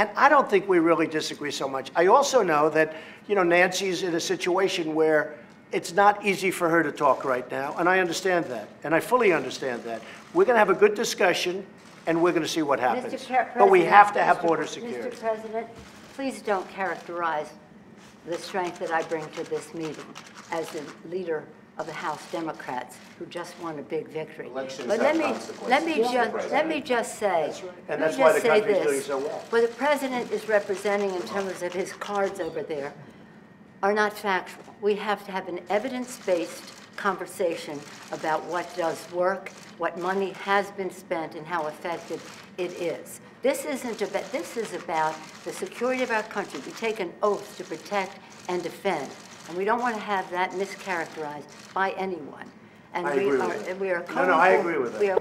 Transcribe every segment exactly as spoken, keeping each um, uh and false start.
And I don't think we really disagree so much. I also know that, you know, Nancy's in a situation where it's not easy for her to talk right now, and I understand that, and I fully understand that. We're going to have a good discussion, and we're going to see what happens. Mister Pre- President, but we have to have border security. Mister President, please don't characterize the strength that I bring to this meeting as the leader of the House Democrats who just won a big victory. Elections but let me let me just let me just say that's right. and that's why the country's doing so well. What the president is representing in terms of his cards over there are not factual. We have to have an evidence-based conversation about what does work, what money has been spent, and how effective it is. This isn't about. This is about the security of our country. We take an oath to protect and defend. And we don't want to have that mischaracterized by anyone. And I we agree are, with that. We are no, no, I agree with that. We are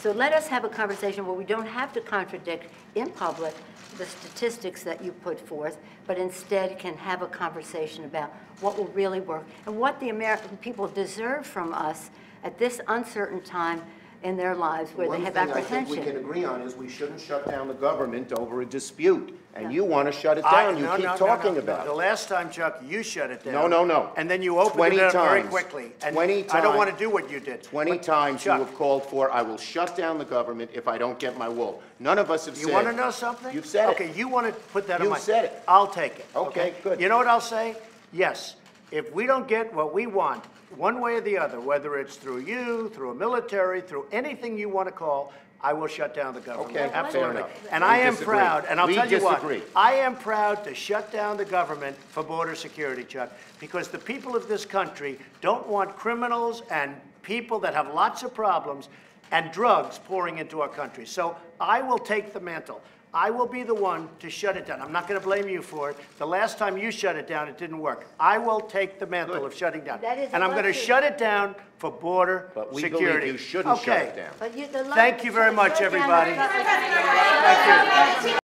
so let us have a conversation where we don't have to contradict in public the statistics that you put forth, but instead can have a conversation about what will really work and what the American people deserve from us at this uncertain time in their lives where they have apprehension. One thing I think we can agree on is we shouldn't shut down the government over a dispute. And no. you want to shut it down. I, you no, keep no, talking no, no. about it. The last time, Chuck, you shut it down. No, no, no. And then you opened it up very quickly. And twenty times. I don't want to do what you did. twenty but, times Chuck, you have called for, I will shut down the government if I don't get my wool. None of us have you said You want to know something? You've said okay, it. Okay, you want to put that You've on my... You said it. I'll take it. Okay, okay, good. You know what I'll say? Yes. If we don't get what we want, one way or the other, whether it's through you, through a military, through anything you want to call, I will shut down the government. Okay, absolutely. And I am proud, and I'll tell you what, I am proud to shut down the government for border security, Chuck, because the people of this country don't want criminals and people that have lots of problems and drugs pouring into our country. So I will take the mantle. I will be the one to shut it down. I'm not going to blame you for it. The last time you shut it down, it didn't work. I will take the mantle Good. of shutting down. And I'm going to shut it down for border but we security. Believe you shouldn't okay. shut it down. But you, Thank you very much, everybody. Thank you.